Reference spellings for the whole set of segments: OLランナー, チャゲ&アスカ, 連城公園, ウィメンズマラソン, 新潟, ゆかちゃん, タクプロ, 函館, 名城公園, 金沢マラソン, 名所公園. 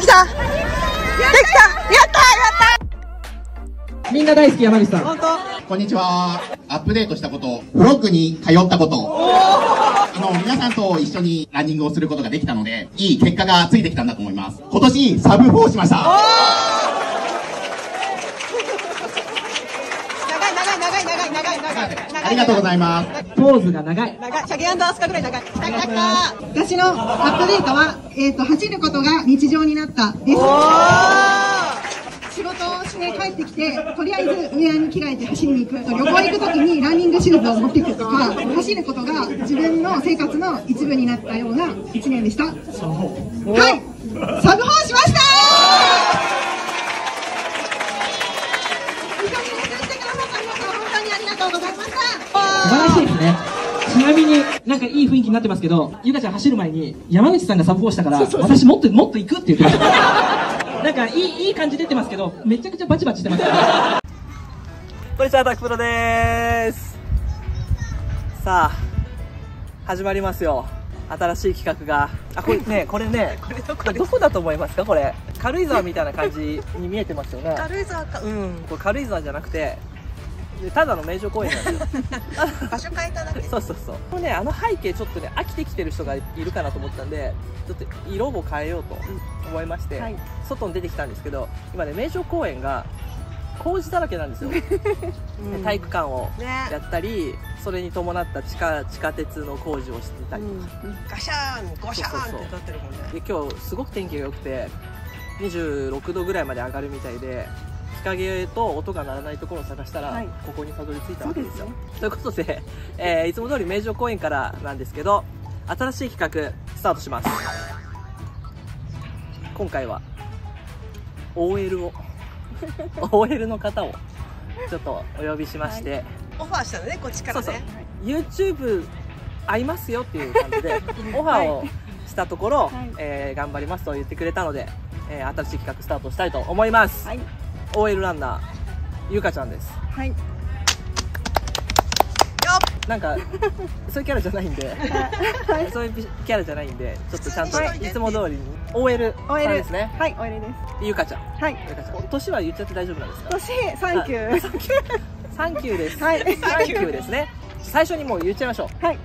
できた、できた、やった、やった。みんな大好き山口さん。本当。こんにちは。アップデートしたこと、ブロックに通ったこと。皆さんと一緒にランニングをすることができたので、いい結果がついてきたんだと思います。今年、サブ4しました。長い長い長い長い長い長い長い。ありがとうございます。ポーズが長い。長い。チャゲ&アスカぐらい長い。来た来た来た。私のアップデートは、走ることが日常になったです。仕事をして帰ってきて、とりあえずウェアに着替えて走りに行くと、旅行行くときにランニングシューズを持っていくとか、走ることが自分の生活の一部になったような1年でした。はい、サブ4しました。一緒に練習してくださった皆さん、本当にありがとうございました。素晴らしいですね。ちなみになんかいい雰囲気になってますけど、ゆかちゃん走る前に山口さんがサブ4したから、私もっと行くって言ってました。なんかいい感じ出てますけど、めちゃくちゃバチバチしてますからこんにちは、タクプロでーす。さあ始まりますよ、新しい企画が。あ、これね、これね、これどこだと思いますか？これ軽井沢みたいな感じに見えてますよね。軽井沢か。うん、これ軽井沢じゃなくて、ただの名所公園なんですよ。場所変えただけ。そうそうそう。もうね、あの背景ちょっとね、飽きてきてる人がいるかなと思ったんで、ちょっと色を変えようと思いまして、はい、外に出てきたんですけど、今ね、名所公園が工事だらけなんですよ。うん、体育館をやったり、ね、それに伴った地下鉄の工事をしてたりとか、うん、ガシャーン、ゴシャーンってなってるもんね。で、今日すごく天気が良くて、26度ぐらいまで上がるみたいで、日陰と音が鳴らないところを探したら、はい、ここにたどり着いたわけですよ。ということで、いつも通り名城公園からなんですけど、新しい企画スタートします。今回は OL をOL の方をちょっとお呼びしまして、はい、オファーしたのね、こっちからね。そうそう、 YouTube 合いますよっていう感じでオファーをしたところ、はい、頑張りますと言ってくれたので、新しい企画スタートしたいと思います。はい、OL ランナーゆかちゃんです。はい、なんかそういうキャラじゃないんで、そういうキャラじゃないんで、ちょっとちゃんといつも通り OL さんですね。はい、 OL です。ゆかちゃん、はい、ゆかちゃん、年は言っちゃって大丈夫なんですか？年39です。はい、39ですね。最初にもう言っちゃいましょう。はい、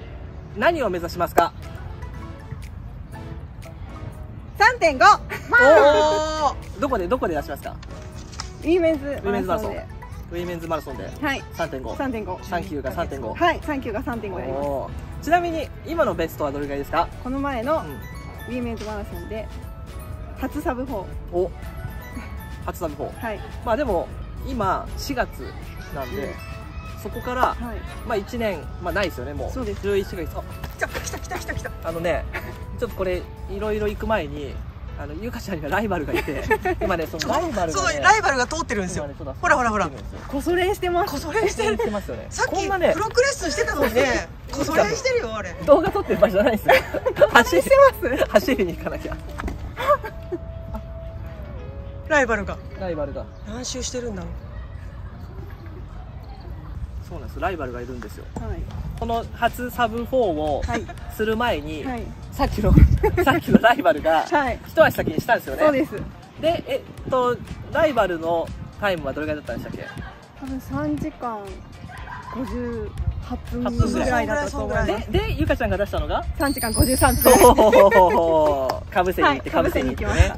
何を目指しますか？ 3.5。 おお、どこで出しますか？ウィメンズマラソンで、はい、3.5、39が 3.5、はい、39が 3.5 やります。ちなみに今のベストはどれぐらいですか？この前のウィメンズマラソンで初サブ4。お、初サブ4。はい、まあでも今4月なんで、そこからまあ1年まあないですよね、もう。そうです。11ヶ月。あ、来た。あのね、ちょっとこれいろいろ行く前に、ゆかちゃんにはライバルがいて、今ね、そのライバルが、そう、ライバルが通ってるんですよ。ほら。こそ練してます。こそ練してますよね。さっきプロックレッスンしてたのにね、こそ練してるよ、あれ。動画撮ってる場合じゃないですよ。走りに行かなきゃ。ライバルが。何周してるんだろう。そうなんです。ライバルがいるんですよ。この初サブ4をする前に、さっきのライバルが一足先にしたんですよね。そうです。で、ライバルのタイムはどれぐらいだったんでしたっけ？多分3時間58分ぐらいだったと思います。で、ゆかちゃんが出したのが3時間53分。かぶせに行ってね。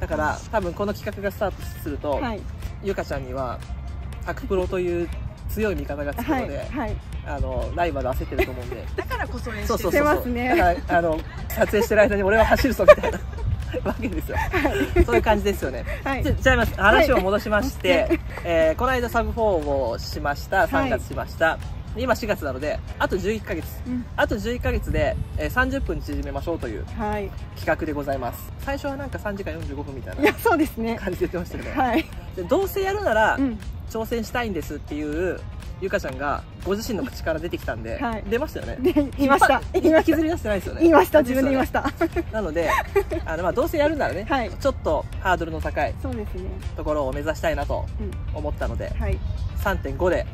だから多分この企画がスタートすると、ゆかちゃんにはタクプロという強い味方がつくので、ライバル焦ってると思うんで、だからこそ練習してますね。だから撮影してる間に俺は走るぞみたいなわけですよ。そういう感じですよね。じゃあ話を戻しまして、この間サブ4をしました。3月しました。今4月なので、あと11ヶ月、あと11ヶ月で30分縮めましょうという企画でございます。最初はなんか3時間45分みたいな感じで言ってましたけど、どうせやるなら挑戦したいんですっていうゆかちゃんがご自身の口から出てきたんで、出ましたよね。言いました。引きずり出してないですよね。言いました。自分で言いました。なので、まあどうせやるならね、ちょっとハードルの高いところを目指したいなと思ったので、 3.5 で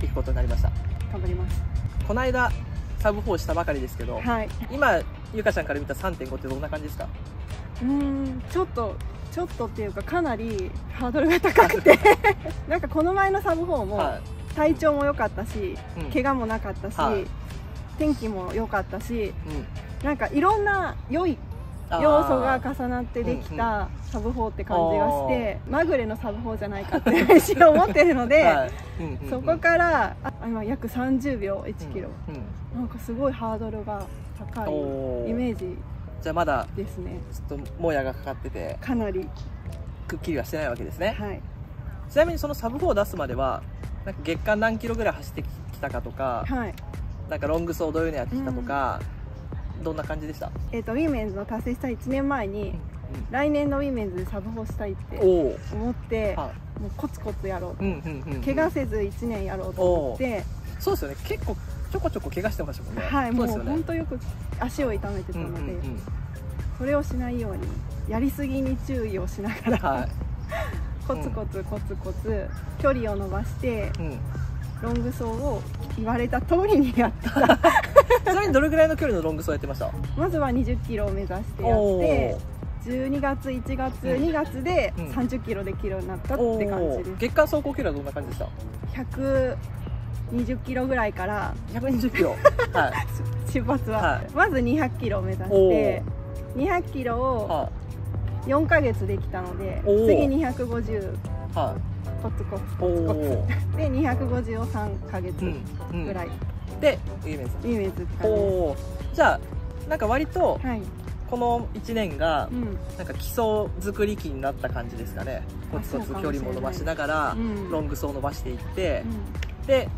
行くことになりました。頑張ります。この間サブ4したばかりですけど、今ゆかちゃんから見た 3.5 ってどんな感じですか？ちょっとっていうか、かなりハードルが高くてなんかこの前のサブ4も体調も良かったし、怪我もなかったし、天気も良かったし、なんかいろんな良い要素が重なってできたサブ4って感じがして、まぐれのサブ4じゃないかって一応思ってるので、そこから今約30秒1キロ、なんかすごいハードルが高いイメージ。じゃあまだちょっともやがかかってて、かなりくっきりはしてないわけですね。はい。ちなみにそのサブ4を出すまでは、なんか月間何キロぐらい走ってきたかとか、はい、なんかロング走をどういうのやってきたとか、どんな感じでした？ウィメンズの達成した1年前に、来年のウィメンズでサブ4したいって思って、もうコツコツやろうと、怪我せず1年やろうと思って。そうですよね、結構ちょこちょこ怪我してましたもんね。はい、もう本当よく足を痛めてたので、それをしないように、やりすぎに注意をしながらコツコツコツコツ距離を伸ばして、ロング走を言われた通りにやってた。ちなみにどれぐらいの距離のロング走やってました？まずは20キロを目指してやって、12月、1月、2月で30キロでキロになったって感じです。月間走行距離はどんな感じでした？120キロぐらいから120キロ、はい、出発は、まず200キロを目指して、200キロを4ヶ月できたので、次250、コツコツコツコツで250を3ヶ月ぐらいでウィメンズって感じです。じゃあなんか割とこの1年がなんか基礎作り期になった感じですかね。コツコツ距離も伸ばしながらロング走を伸ばしていって、で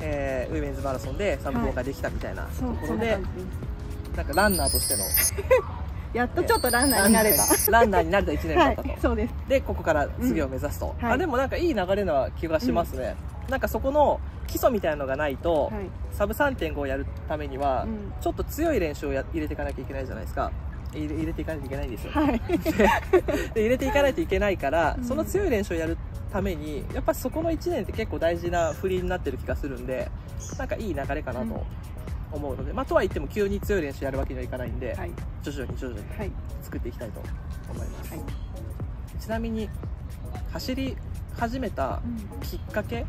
ウィメンズマラソンでサブ4ができたみたいなところで、なんかランナーとしてのやっとちょっとランナーになれた1年だったと。そうです。でここから次を目指すと。でもなんかいい流れな気がしますね。なんかそこの基礎みたいなのがないと、サブ 3.5 をやるためにはちょっと強い練習を入れていかなきゃいけないじゃないですか。入れていかないといけないんですよ。で入れていかないといけないから、その強い練習をやるためにやっぱそこの1年って結構大事な振りになってる気がするんで、なんかいい流れかなと思うので、まあとはいっても急に強い練習やるわけにはいかないんで、徐々に徐々に作っていきたいと思います。ちなみに走り始めたきっかけ、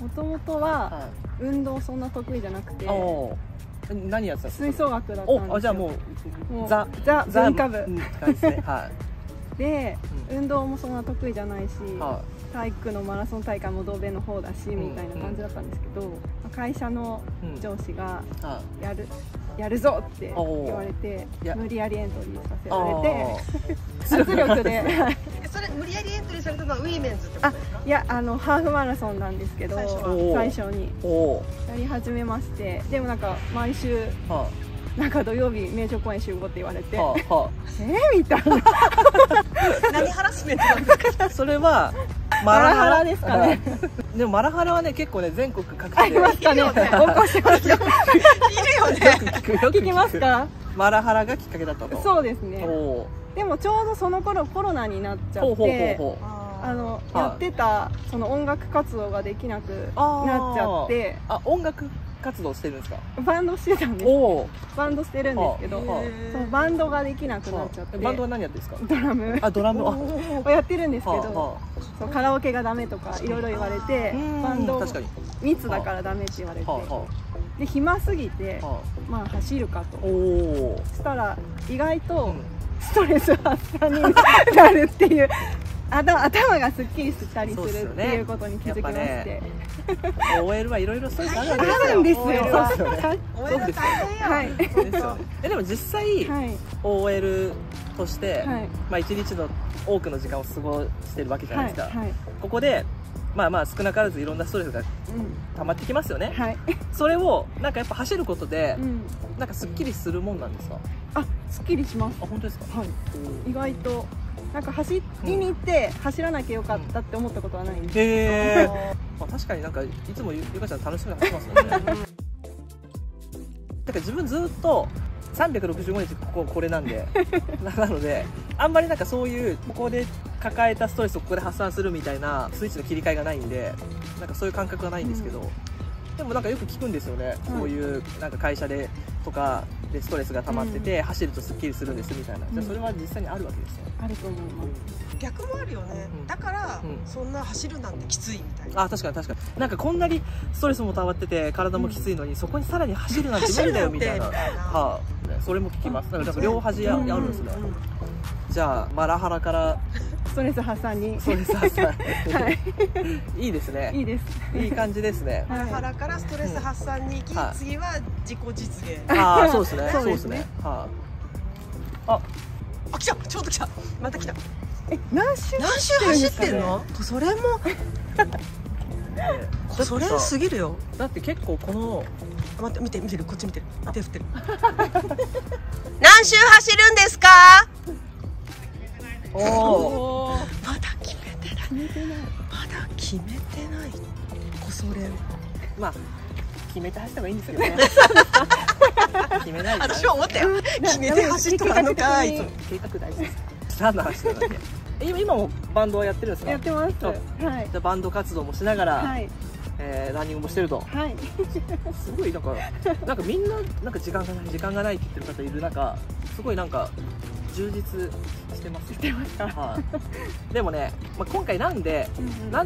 もともとは運動そんな得意じゃなくて、何やってたんですか？吹奏楽だったんですよ。じゃあもうザ文化部で、運動もそんな得意じゃないし、体育のマラソン大会も同米の方だしみたいな感じだったんですけど、会社の上司がやるぞって言われて、無理やりエントリーさせられて、圧力で。それ無理やりエントリーされたのはウィメンズってことですか？いや、ハーフマラソンなんですけど、最初にやり始めまして、でもなんか毎週なんか土曜日名所公園集合って言われて、みたいな。何ハラスメントなんですか？それはマラハラですかね。でもマラハラはね、結構ね、全国各地でありますかね。起こしてますよ。よく聞きますか？マラハラがきっかけだったと。そうですね。でもちょうどその頃コロナになっちゃって、やってたその音楽活動ができなくなっちゃって。音楽活動してるんですか？バンドしてたんです。バンドしてるんですけど、そのバンドができなくなっちゃって。バンドは何やってるんですか？ドラムをやってるんですけど、カラオケがダメとかいろいろ言われて、バンド密だからダメって言われて、で暇すぎてまあ走るかと。したら意外とストレス発散になるっていう。頭がすっきりしたりするっていうことに気づきまして。 OL はいろいろそういうのあるんですよ。でも実際 OL として一日の多くの時間を過ごしてるわけじゃないですか。ここでまあ少なからずいろんなストレスが溜まってきますよね。それをなんかやっぱ走ることでなんかすっきりするもんなんですか？すっきりします。本当ですか？意外となんか走りに行って走らなきゃよかったって思ったことはないんですけど、確かになんかいつもゆかちゃん楽しみに走ってますよね。だから自分ずっと365日これなんでなので、あんまりなんかそういうここで抱えたストレスをここで発散するみたいなスイッチの切り替えがないんで、なんかそういう感覚はないんですけど、でもなんかよく聞くんですよね、こういうなんか会社でとかでストレスが溜まってて走るとすっきりするんですみたいな、じゃあそれは実際にあるわけですよね。あると思います。逆もあるよね、だからそんな走るなんてきついみたいな。あ、確かに確かに、なんかこんなにストレスも溜まってて体もきついのに、そこにさらに走るなんて無理だよみたいな。はあ、それも聞きます。だから両端あるんですね。じゃあマラハラからストレス発散に。ストレス発散。いいですね。いいです。いい感じですね。マラハラからストレス発散に行き、次は自己実現。ああ、そうですね。そうですね。あ、来た。ちょっと来た。また来た。え、何周走ってんの？それも。それすぎるよ。だって結構この。待って、見てる、こっち見てる。手振ってる。何周走るんですか？おお、まだ決めてない。まだ決めてない。こそれ。まあ決めて走ってもいいんですけどね。決めない。私は思ったよ。決めて走っとかんのかい。計画大事です。何の話だっけ。今もバンドはやってるんですか。やってます。はい。じゃバンド活動もしながら、ランニングもしてると。はい。すごいなんかみんななんか時間がないって言ってる方いる中、すごいなんか。充実してます。してますか。はい。でもね、まあ、今回なんで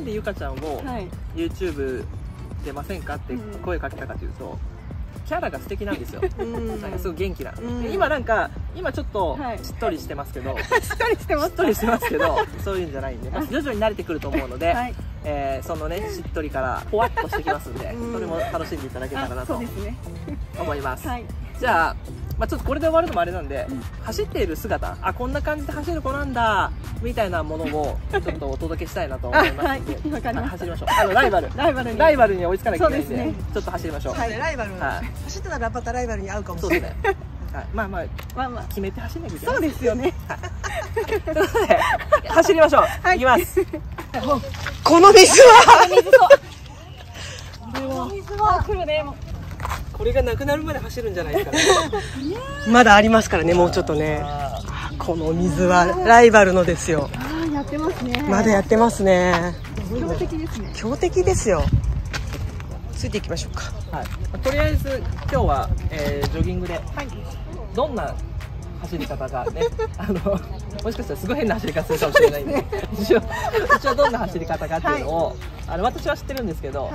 ゆかちゃんを YouTube 出ませんかって声かけたかというと、キャラが素敵なんですよ。なんかすごい元気な。今ちょっとしっとりしてますけど、しっとりしてますけど、そういうんじゃないんで、まあ、徐々に慣れてくると思うので、はい、そのねしっとりからほわっとしてきますんで、それも楽しんでいただけたらなと思います。はい、じゃあ。まあちょっとこれで終わるのもあれなんで、走っている姿、あ、こんな感じで走る子なんだみたいなものをちょっとお届けしたいなと思いますので、走りましょう。ライバルに追いつかなきゃいけないんで、ちょっと走りましょう。ライバル走ってたらまたライバルに会うかもしれない。まあ決めて走んなきゃいけない。そうですよね。ということで走りましょう。行きます。この水は。この水は来るね。これがなくなるまで走るんじゃないですかね。まだありますからね、もうちょっとね。この水はライバルのですよ。やってますね。まだやってますね。強敵ですね。強敵ですよ。ついていきましょうか。はい。とりあえず今日は、ジョギングで、どんな走り方がね、もしかしたらすごい変な走り方するかもしれないんで、一応どんな走り方かっていうのを、私は知ってるんですけど、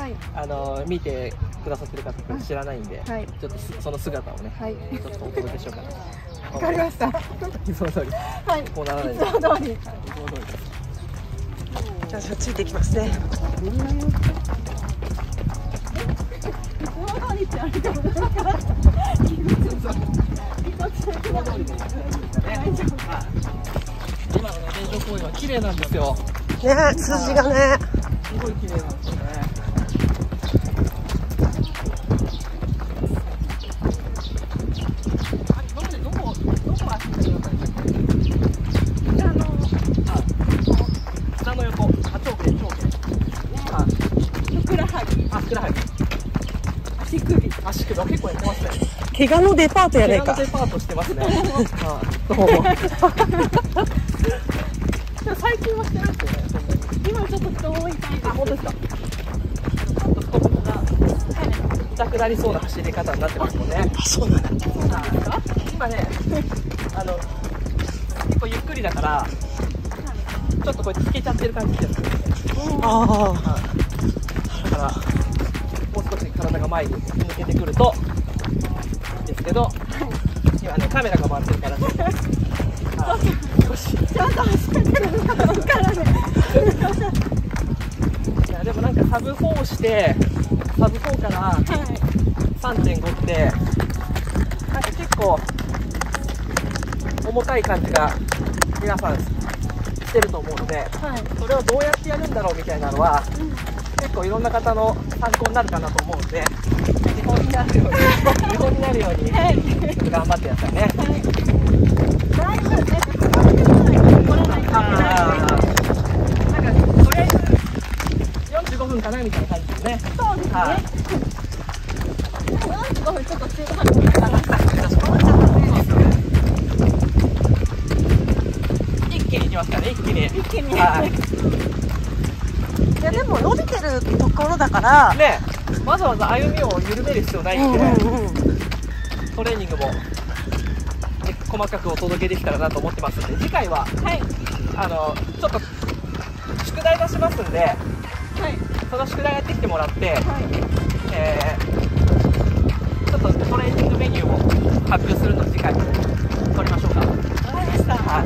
見てくださってる方知らないんで、ちょっとその姿をね、ちょっとお届けしようかな。わかりました。いつも通り。はい。こうならない。いつも通り。じゃあついていきますね。今のね、連城公園は綺麗なんですよ。ね、筋がね。すごい綺麗なんですよね。あれ、今までどこ走ってるんだったっけ？草の横。あ、長径。ふくらはぎ。足首結構やってますね。怪我のデパートやねえか。怪我のデパートしてますね。最近はしてないですよね。今ちょっと人多いタイプ。あ、本当ですか。ちょっと太ももが痛くなりそうな走り方になってますもんね。あ、そうなんだ。そうなんですか。今ね、結構ゆっくりだから、ちょっとこうやってつけちゃってる感じですよね。ああ。だから。体が前に抜けてくるとですけど、今ねカメラが回ってるから、よしちゃんと走ってるからね。いやでもなんかサブ4してサブ4から 3.5 ってなんか結構重たい感じが皆さんしてると思うので、それをどうやってやるんだろうみたいなのは。結構いろんな方の参考になるかなと思うので、日本になるようにちょっと頑張ってやったね。大丈夫です。なんかとりあえず45分かなみたいな感じですね。そうですね。45分ちょっと中途半端になりました。一気にいきますからね、一気に。いやでも伸びてるところだから、わざわざ歩みを緩める必要ないんで、トレーニングも細かくお届けできたらなと思ってますので、次回は、はい、ちょっと宿題出しますんで、はい、その宿題やってきてもらって、はい、ちょっとトレーニングメニューを発表するのを次回撮りましょうか。わかりました。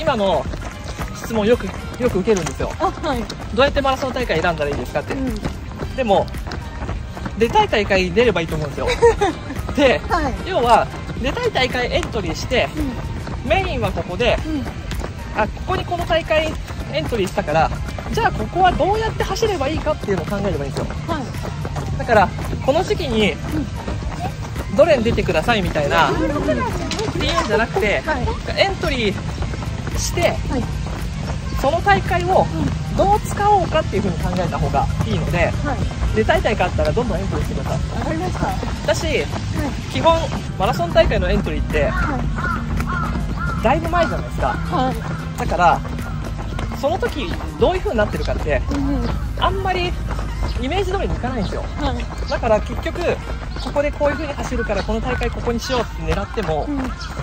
今の質問よく受けるんですよ。はい、どうやってマラソン大会選んだらいいですかって、でも出たい大会に出ればいいと思うんですよで、はい、要は出たい大会エントリーして、メインはここで、あ、ここにこの大会エントリーしたから、じゃあここはどうやって走ればいいかっていうのを考えればいいんですよ。はい、だからこの時期にどれに出てくださいみたいな、っていうんじゃなくて、エントリーして、その大会をどう使おうかっていうふうに考えた方がいいので、出たい大会あったらどんどんエントリーしてください。わかりました。私、基本マラソン大会のエントリーって、だいぶ前じゃないですか。だからその時どういうふうになってるかって、あんまりイメージ通りにいかないんですよ。だから結局ここでこういうふうに走るからこの大会ここにしようって狙っても、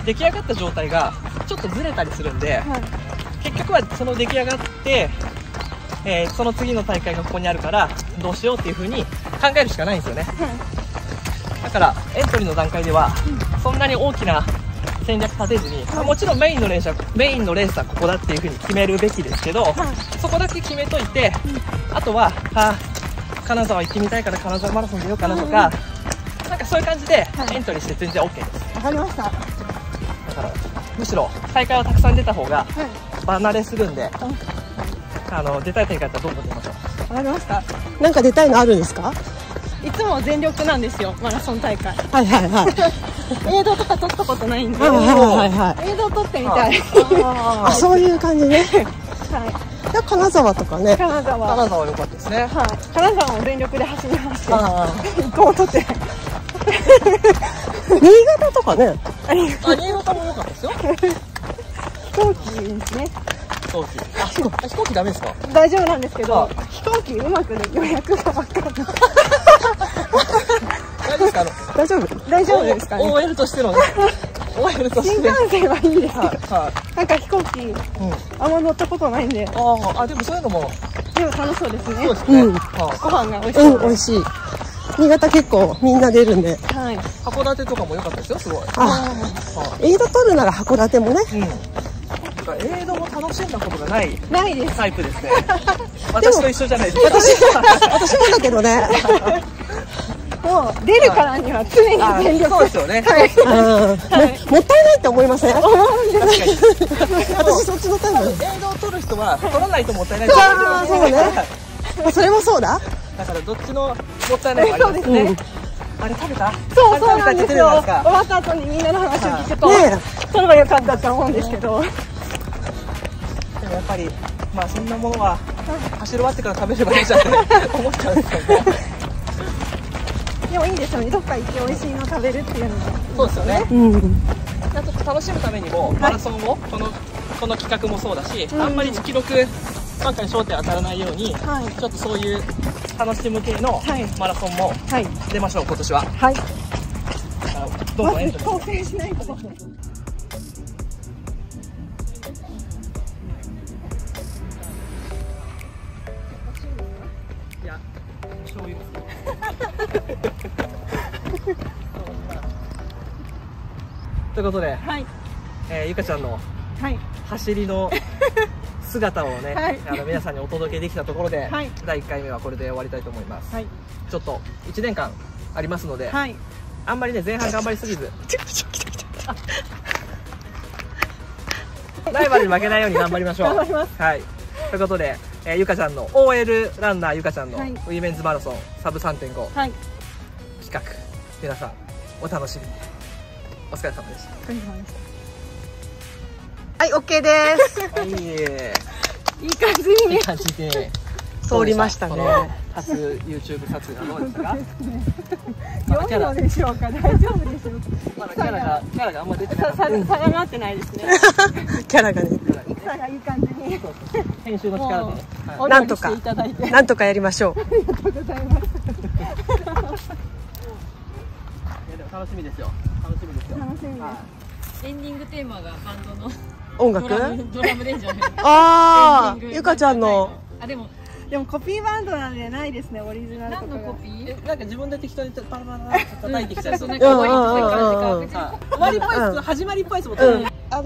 出来上がった状態がちょっとずれたりするんで、結局はその出来上がって、その次の大会がここにあるからどうしようっていうふうに考えるしかないんですよね。だからエントリーの段階ではそんなに大きな戦略立てずに、もちろんメインのレースはここだっていうふうに決めるべきですけど、そこだけ決めといて、あとは金沢行ってみたいから金沢マラソン出ようかなとか、なんかそういう感じでエントリーして全然 OK です。わかりました。だからむしろ大会はたくさん出た方が離れするんで、出たい大会だったらどんどん出ましょう。わかりました。なんか出たいのあるんですか？いつも全力なんですよ、マラソン大会。はいはいはい。映像とか撮ったことないんで、映像撮ってみたい。あ、そういう感じね。はい。じゃ金沢とかね。金沢良かったですね。はい。金沢も全力で走りまして、一個も撮ってない。新潟とかね。新潟も良かったですよ。飛行機いいですね。飛行機。あ、飛行機ダメですか？大丈夫なんですけど、飛行機うまく予約がばっかり。大丈夫ですか？大丈夫ですかね。OL としてのね。OL として。新幹線はいいんですけど。なんか飛行機あんま乗ったことないんで。あ、でもそういうのも。でも楽しそうですね。そうですね。ご飯が美味しい。美味しい。新潟結構みんな出るんで、函館とかも良かったですよ、すごい。エイド取るなら函館もね。エイドも楽しんだことがないタイプですね。私と一緒じゃないです。私もだけどね。もう出るからには常に全力。そうですよね。もったいないって思いません？私そっちのタイプ。エイドを取る人は取らないともったいない。それもそうだ。だからどっちのもったいないもありますね。あれ食べた？そうなんですよ。終わった後にみんなの話を聞くと、それは良かったと思うんですけど。でもやっぱりまあそんなものは走り終わってから食べればいいじゃんって思っちゃうんですけどね。でもいいんですよね。どっか行って美味しいの食べるっていうのも。そうですよね。ちょっと楽しむためにもマラソンをこの企画もそうだし、あんまり記録ばっかり焦点当たらないように、ちょっとそういう楽しむ系のマラソンも出ましょう、今年は。はい。どうもエントリー。まず貢献しないと。いや、醤油。ということで、ゆかちゃんの走りの姿をね、皆さんにお届けできたところで、第1回目はこれで終わりたいと思います。ちょっと1年間ありますので、あんまりね前半頑張りすぎず、ライバルに負けないように頑張りましょう。ということで、ゆかちゃんの OL ランナーゆかちゃんのウィメンズマラソンサブ 3.5 企画、皆さんお楽しみに。お疲れ様でした。はい、オッケーです。いい感じにね。通りましたね。初 YouTube 撮影はどうでしたか？良いのでしょうか、大丈夫でしょうか。キャラがあんま出てない。定まってないですね。キャラがね。いくさがいい感じに編集の力でなんとかやりましょう。ありがとうございます。でも楽しみですよ。楽しみですよ。楽しみです。エンディングテーマがバンドの音楽？ドラムでじゃない。ああ、ゆかちゃんの。あ、でもコピーバンドなんでないですね、オリジナルとか。何のコピー？なんか自分で適当にパラパラ叩いてきたりする。なんか終わりっぽいやつと始まりっぽいやつも。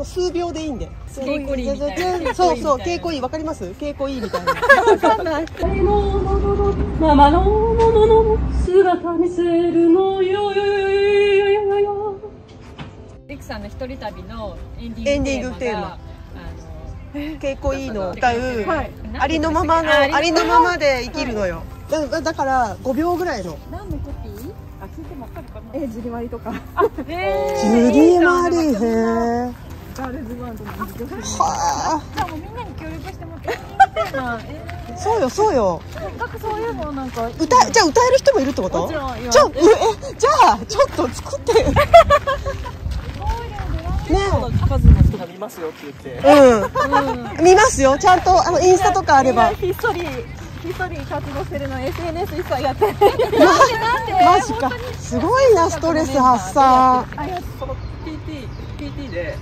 数秒でいいんで。稽古いいみたいな。そう稽古いい、わかります？稽古いいみたいな。わかんない。ママのものの姿見せるのよよよよよよ。リクさんの一人旅のエンディングテーマ。稽古いいの歌うありのままのありのままで生きるのよ。だから5秒ぐらいの。何のコピー？あ、聞いても分かるかな。ジュリマリとか。ジュリマリへー。ガールズバンドの実力。はあ。じゃあもうみんなに協力してもらって。そうよ。とにかくそういうのなんか。じゃあ歌える人もいるってこと？もちろん。じゃあちょっと作って。数の人が見ますよって言って、見ますよ、ちゃんとインスタとかあればひっそり活動してるの SNS 一切やってない。マジか、すごいな、ストレス発散。この PT で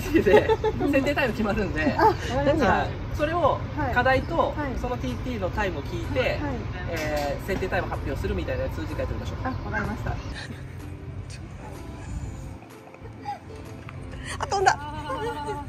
設定タイム決まるんで、それを課題とその TT のタイムを聞いて設定タイム発表するみたいな通知会やってみましょうか。わかりました。あ、飛んだ。